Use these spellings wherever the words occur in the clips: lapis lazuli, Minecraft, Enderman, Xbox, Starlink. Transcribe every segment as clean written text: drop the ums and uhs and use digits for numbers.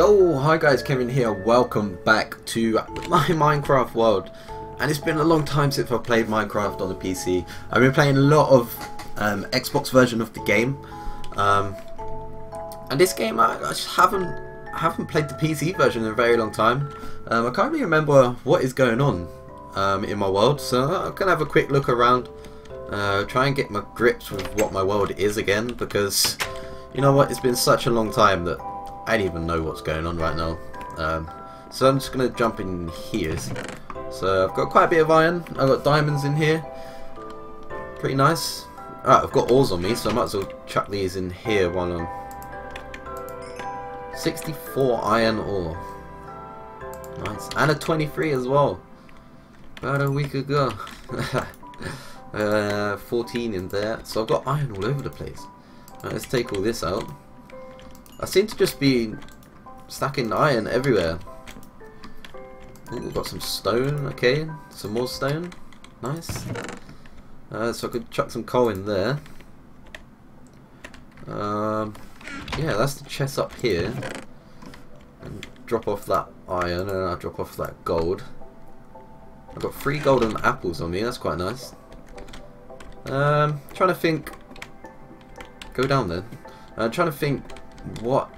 Yo, hi guys, Kevin here, welcome back to my Minecraft world. And it's been a long time since I've played Minecraft on the PC. I've been playing a lot of Xbox version of the game. And this game, I just haven't played the PC version in a very long time. I can't really remember what is going on in my world, so I'm going to have a quick look around. Try and get my grips with what my world is again, because you know what, it's been such a long time that I don't even know what's going on right now. So I'm just going to jump in here. So I've got quite a bit of iron, I've got diamonds in here, pretty nice. Alright, I've got ores on me, so I might as well chuck these in here while I'm 64 iron ore. Nice, and a 23 as well, about a week ago. 14 in there, so I've got iron all over the place. Right, let's take all this out. I seem to just be stacking iron everywhere. Ooh, we've got some stone, okay, some more stone, nice. So I could chuck some coal in there. Yeah, that's the chest up here. And drop off that iron, and I'll drop off that gold. I've got 3 golden apples on me, that's quite nice. Trying to think. Go down then. Trying to think what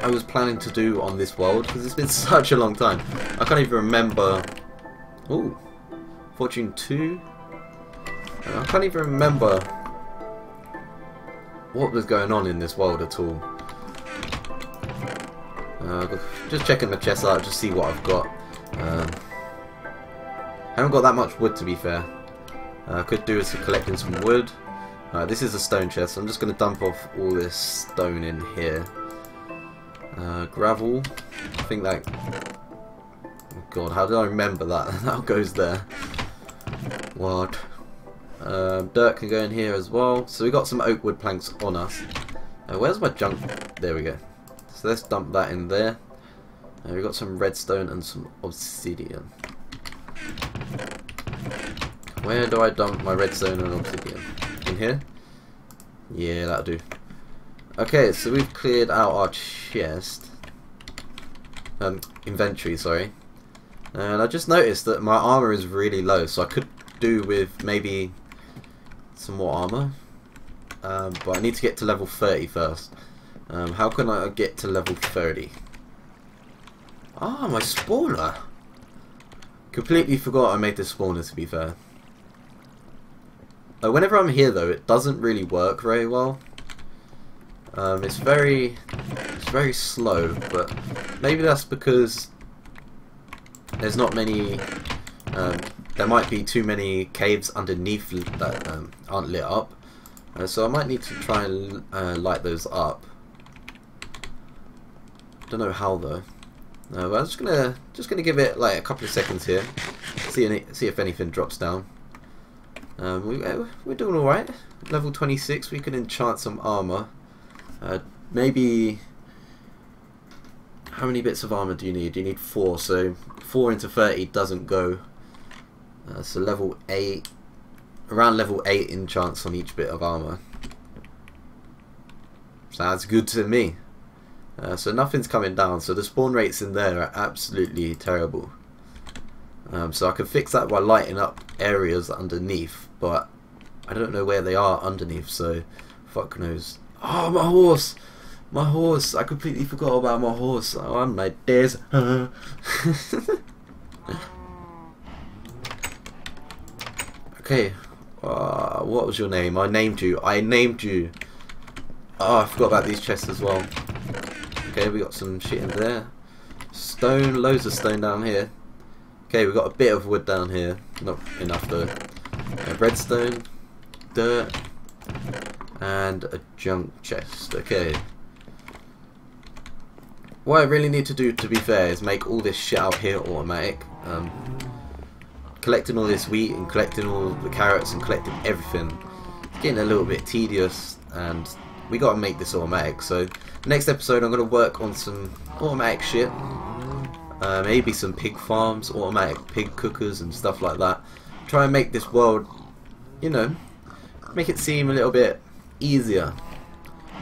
I was planning to do on this world, because it's been such a long time. I can't even remember. Ooh, Fortune 2. I can't even remember what was going on in this world at all. Just checking the chest out, just see what I've got. Haven't got that much wood, to be fair. I could do is collecting some wood. This is a stone chest, so I'm just going to dump off all this stone in here. Gravel, I think that... Oh god, how did I remember that? That goes there. What? Dirt can go in here as well. So we got some oak wood planks on us. Where's my junk? There we go. So let's dump that in there. We got some redstone and some obsidian. Where do I dump my redstone and obsidian? In here? Yeah, that'll do. Okay, so we've cleared out our chest. Inventory, sorry. And I just noticed that my armor is really low, so I could do with maybe some more armor. But I need to get to level 30 first. How can I get to level 30? Ah, my spawner! Completely forgot I made this spawner, to be fair. Whenever I'm here though, it doesn't really work very well. It's very slow, but maybe that's because there's not many. There might be too many caves underneath that aren't lit up, so I might need to try and light those up. Don't know how though. But I'm just gonna give it like a couple of seconds here. See if anything drops down. We're doing alright. Level 26, we can enchant some armor. Maybe... How many bits of armor do you need? You need 4, so 4 into 30 doesn't go. So level 8... Around level 8 enchants on each bit of armor. Sounds good to me. So nothing's coming down, so the spawn rates in there are absolutely terrible. So I can fix that by lighting up areas underneath, but I don't know where they are underneath, so fuck knows. Oh, my horse! My horse! I completely forgot about my horse. Oh, I'm my days. Okay. What was your name? I named you. I named you. Oh, I forgot about these chests as well. Okay, we got some shit in there. Stone, loads of stone down here. Okay, we've got a bit of wood down here. Not enough though. Redstone, dirt, and a junk chest. Okay. What I really need to do, to be fair, is make all this shit out here automatic. Collecting all this wheat and collecting all the carrots and collecting everything. It's getting a little bit tedious, and we gotta make this automatic. So, next episode, I'm gonna work on some automatic shit. Maybe some pig farms, automatic pig cookers and stuff like that. Try and make this world, you know, make it seem a little bit easier.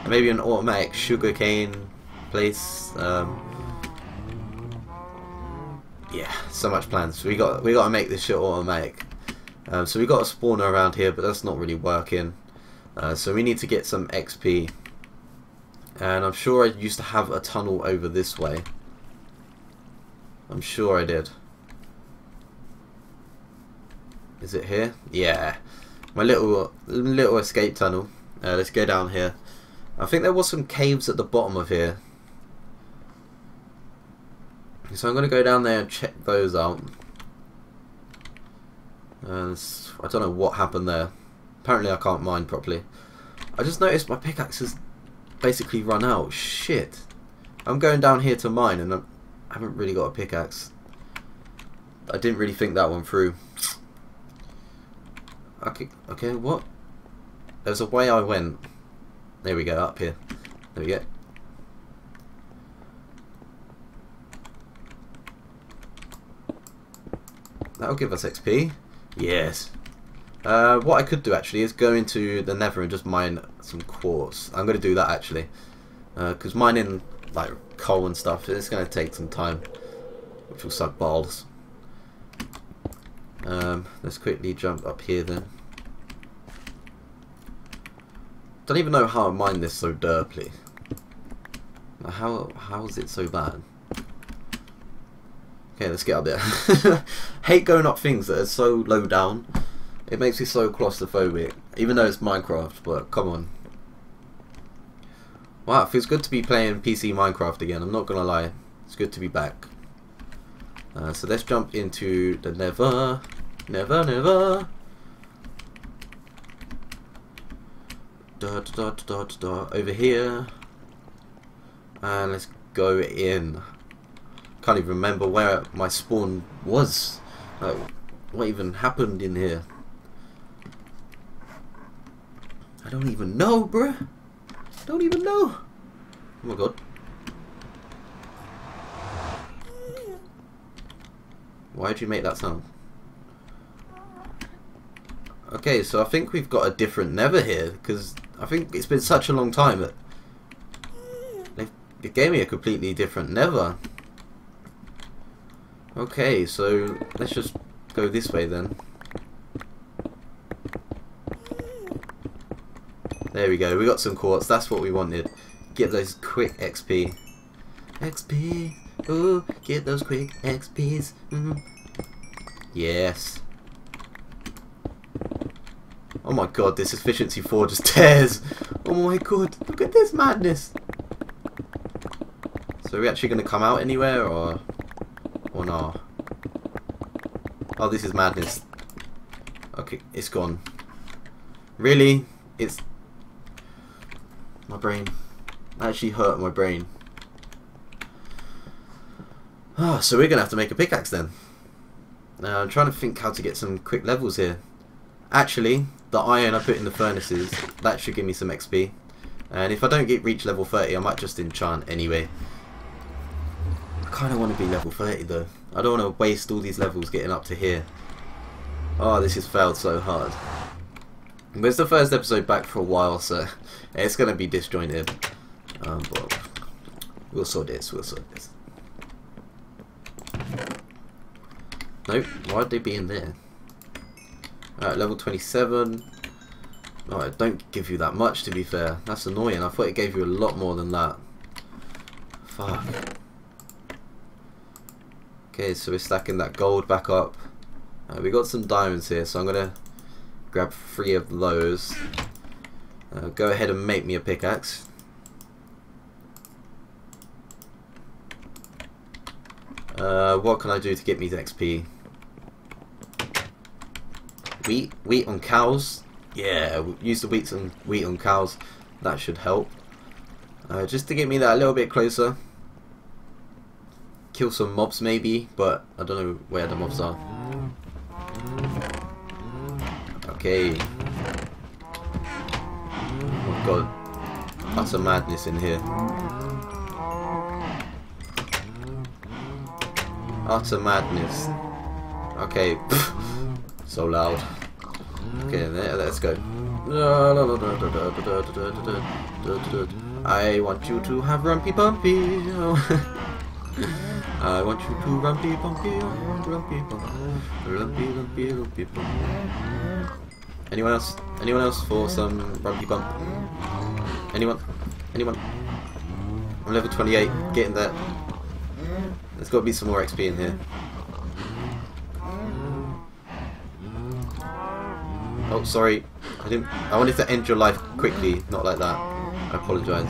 Maybe an automatic sugarcane place. Yeah, so much plans. We got to make this shit automatic. So we got a spawner around here, but that's not really working. So we need to get some XP. And I'm sure I used to have a tunnel over this way. I'm sure I did. Is it here? Yeah. My little escape tunnel. Let's go down here. I think there was some caves at the bottom of here. So I'm going to go down there and check those out. I don't know what happened there. Apparently I can't mine properly. I just noticed my pickaxe is basically run out. Shit. I'm going down here to mine and I haven't really got a pickaxe. I didn't really think that one through. Okay, what? There's a way I went. There we go, up here. There we go. That'll give us XP. Yes. What I could do actually is go into the nether and just mine some quartz. I'm going to do that actually. Because mining like coal and stuff, it's going to take some time. Which will suck balls. Let's quickly jump up here then. Don't even know how I mine this so derply. How is it so bad? Okay, let's get up there. Hate going up things that are so low down. It makes me so claustrophobic, even though it's Minecraft, but come on. Wow, it feels good to be playing PC Minecraft again, I'm not gonna lie. It's good to be back. So let's jump into the nether. Nether. Over here. And let's go in. Can't even remember where my spawn was. Like, what even happened in here? I don't even know, bruh. Don't even know. Oh my god. Why'd you make that sound? Okay, so I think we've got a different nether here, because I think it's been such a long time that it gave me a completely different nether. Okay, so let's just go this way then. There we go, we got some quartz, that's what we wanted. Get those quick XP. XP, ooh, get those quick XPs. Yes. Oh my god, this efficiency 4 just tears. Oh my god, look at this madness. So are we actually going to come out anywhere or not? Oh, this is madness. Okay, it's gone. Really? It's... my brain. That actually hurt my brain. Oh, so we're going to have to make a pickaxe then. Now, I'm trying to think how to get some quick levels here. Actually, the iron I put in the furnaces, that should give me some XP. And if I don't reach level 30, I might just enchant anyway. I kind of want to be level 30 though. I don't want to waste all these levels getting up to here. Oh, this has failed so hard. But it's the first episode back for a while, so it's going to be disjointed. But we'll sort this, Nope, why'd they be in there? Alright, level 27. Oh, it don't give you that much to be fair. That's annoying, I thought it gave you a lot more than that. Fuck. Okay, so we're stacking that gold back up. We got some diamonds here, so I'm going to grab 3 of those. Go ahead and make me a pickaxe. What can I do to get me to XP? Wheat on cows. Yeah, use the wheat on cows. That should help. Just to get me that a little bit closer. Kill some mobs maybe, but I don't know where the mobs are. Okay. Oh god. That's a madness in here. Utter madness. Okay, so loud. Okay, let's go. I want you to have rumpy bumpy. I want you to rumpy bumpy, rumpy bumpy, rumpy bumpy, rumpy bumpy. Anyone else? Anyone else for some rumpy bump? Anyone? Anyone? I'm level 28, getting that. There's got to be some more XP in here. Oh, sorry. I wanted to end your life quickly, not like that. I apologise.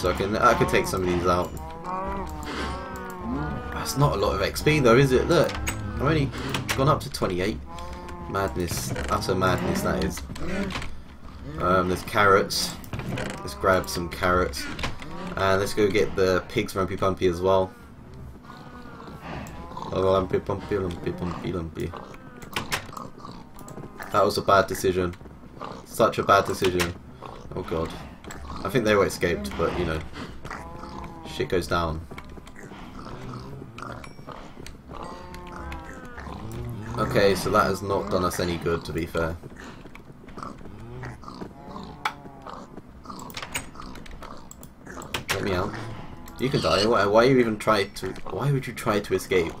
So I could take some of these out. That's not a lot of XP though, is it? Look, I've only gone up to 28. Madness, utter madness that is. There's carrots. Let's grab some carrots. And let's go get the pig's rumpy pumpy as well. Lumpy pumpy, lumpy pumpy, lumpy. That was a bad decision. Such a bad decision. Oh god. I think they were escaped, but you know. Shit goes down. Okay, so that has not done us any good, to be fair. Let me out. You can die. Why you even try to... Why would you try to escape?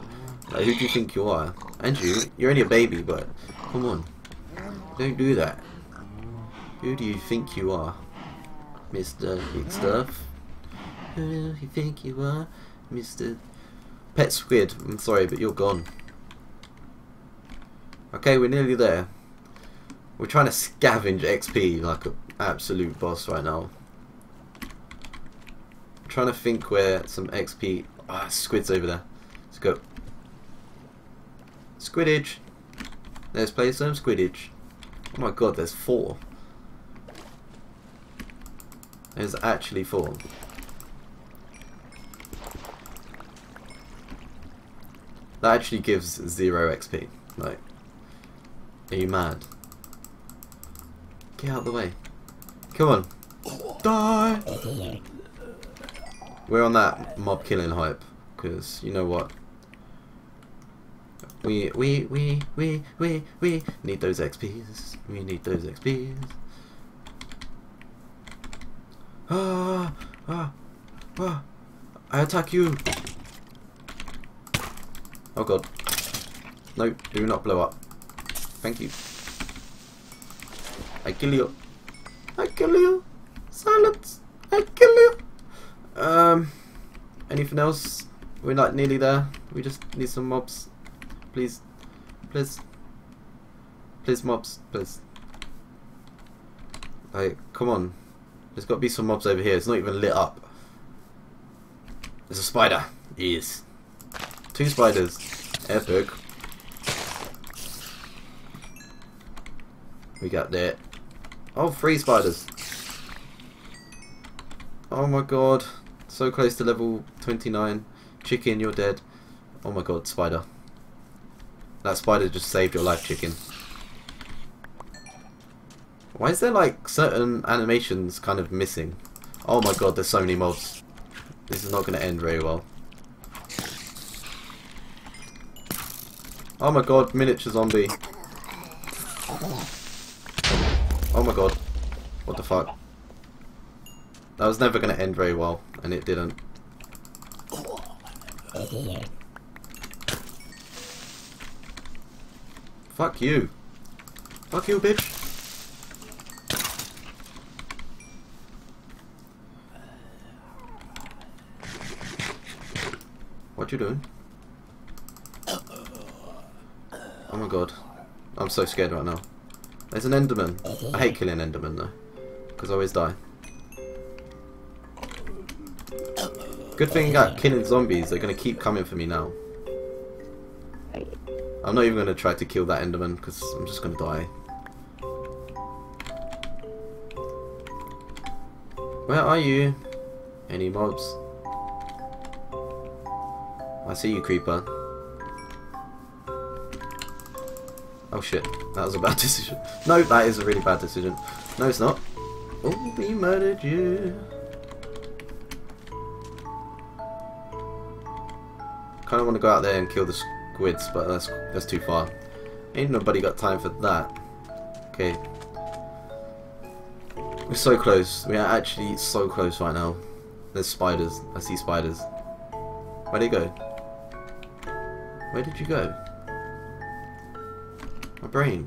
Like, who do you think you are? And you're only a baby, but... Come on. Don't do that. Who do you think you are? Mr. Big Stuff? Who do you think you are? Mr. Pet Squid, I'm sorry, but you're gone. Okay, we're nearly there. We're trying to scavenge XP like an absolute boss right now. I'm trying to think where some XP... Ah, Squid's over there. Let's go. Squiddage! Let's play some Squiddage. Oh my god, there's 4. There's actually 4. That actually gives 0 XP. Like, are you mad? Get out of the way. Come on. Die! We're on that mob killing hype. Because, you know what? We need those XPs. We need those XPs. Ah, ah, ah. I attack you. Oh god. No, do not blow up. Thank you. I kill you. I kill you. Silence. I kill you. Anything else? We're not nearly there. We just need some mobs. Please, please, please mobs, please. Like, come on. There's got to be some mobs over here. It's not even lit up. There's a spider. Yes. 2 spiders. Epic. We got that. Oh, 3 spiders. Oh my god. So close to level 29. Chicken, you're dead. Oh my god, spider. That spider just saved your life, chicken. Why is there like certain animations kind of missing? Oh my god, there's so many mobs. This is not going to end very well. Oh my god, miniature zombie. Oh my god. What the fuck? That was never going to end very well, and it didn't. Fuck you. Fuck you, bitch. What you doing? Oh my god. I'm so scared right now. There's an Enderman. I hate killing Enderman though. Because I always die. Good thing about killing zombies, they're going to keep coming for me now. I'm not even going to try to kill that Enderman because I'm just going to die. Where are you? Any mobs? I see you, creeper. Oh shit, that was a bad decision. No, that is a really bad decision. No, it's not. Oh, we murdered you. Kind of want to go out there and kill the squids, but that's too far. Ain't nobody got time for that. Okay. We're so close. We are actually so close right now. There's spiders. I see spiders. Where'd he go? Where did you go? My brain.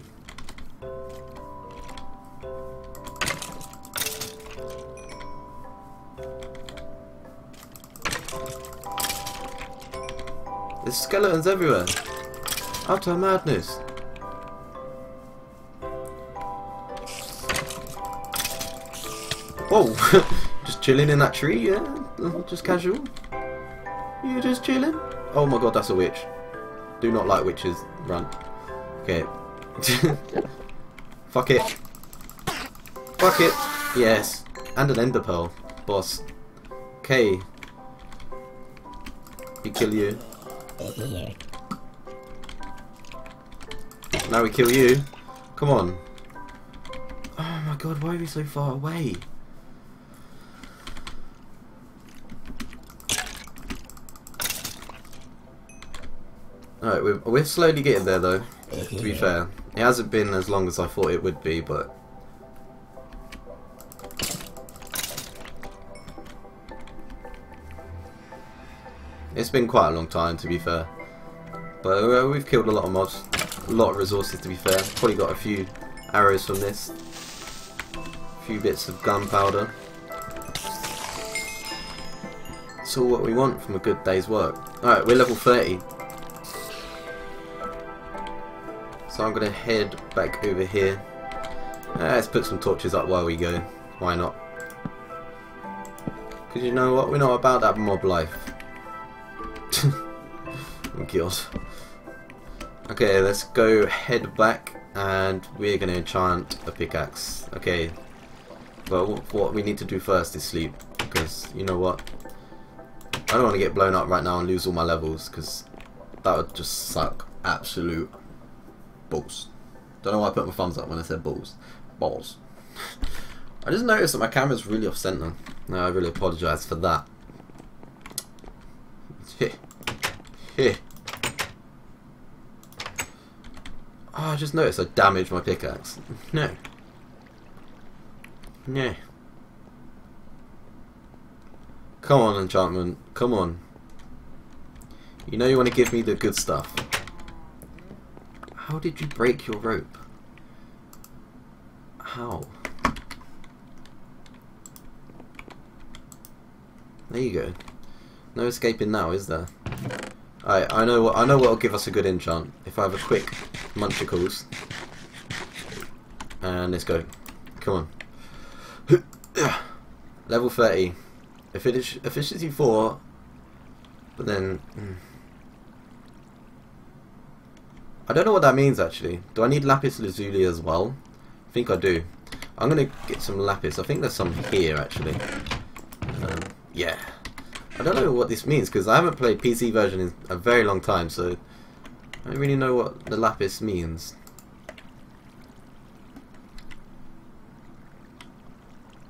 There's skeletons everywhere. Utter madness. Whoa! Just chilling in that tree, yeah? Just casual? You just chilling? Oh my god, that's a witch. Do not like witches. Run. Okay. Fuck it. Fuck it. Yes. And an ender pearl. Boss. Okay. We kill you. Now we kill you. Come on. Oh my god, why are we so far away? Alright, we're slowly getting there though, to be fair. It hasn't been as long as I thought it would be, but... It's been quite a long time, to be fair. But we've killed a lot of mobs, a lot of resources, to be fair. Probably got a few arrows from this. A few bits of gunpowder. It's all what we want from a good day's work. Alright, we're level 30. So I'm going to head back over here. Let's put some torches up while we go. Why not? Because you know what? We're not about that mob life. Oh God. Okay, let's go head back and we're going to enchant a pickaxe. Okay. But what we need to do first is sleep. Because you know what? I don't want to get blown up right now and lose all my levels. Because that would just suck. Absolute... balls. Don't know why I put my thumbs up when I said balls. Balls. I just noticed that my camera's really off centre. No, I really apologise for that. Oh, I just noticed I damaged my pickaxe. No. No. Come on, enchantment. Come on. You know you want to give me the good stuff. How did you break your rope? How? There you go. No escaping now, is there? Alright, I know what'll give us a good enchant. If I have a quick munchicles. And let's go. Come on. Level 30. Efficiency 4. But then... I don't know what that means actually. Do I need lapis lazuli as well? I think I do. I'm going to get some lapis. I think there's some here actually. Yeah. I don't know what this means because I haven't played PC version in a very long time, so I don't really know what the lapis means.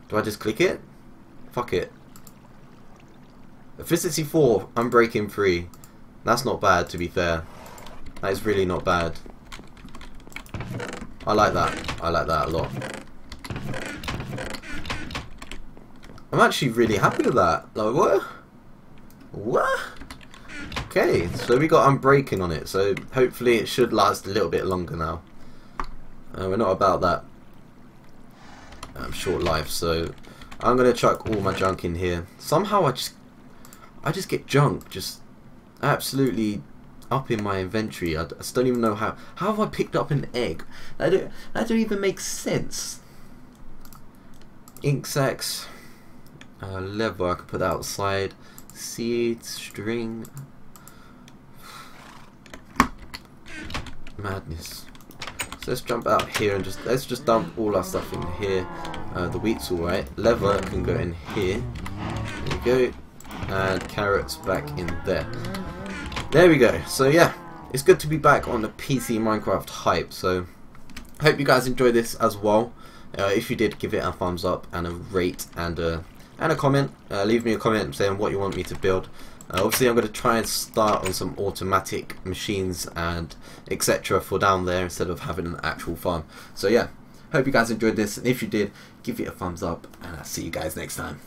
Do I just click it? Fuck it. Efficiency 4, I'm breaking 3. That's not bad to be fair. That is really not bad. I like that. I like that a lot. I'm actually really happy with that. Like, what? What? Okay, so we got unbreaking on it, so hopefully it should last a little bit longer now. We're not about that short life, so I'm going to chuck all my junk in here. Somehow I just get junk, just absolutely... up in my inventory. I just don't even know how. How have I picked up an egg? That don't even make sense. Ink sacks, leather. I could put that outside. Seeds, string. Madness. So let's jump out here and just let's dump all our stuff in here. The wheat's all right. Leather can go in here. There we go. And carrots back in there. There we go. So yeah, it's good to be back on the PC Minecraft hype. So hope you guys enjoyed this as well. If you did, give it a thumbs up and a rate and a comment. Leave me a comment saying what you want me to build. Obviously, I'm going to try and start on some automatic machines and etc. for down there instead of having an actual farm. So yeah, hope you guys enjoyed this. And if you did, give it a thumbs up. And I'll see you guys next time.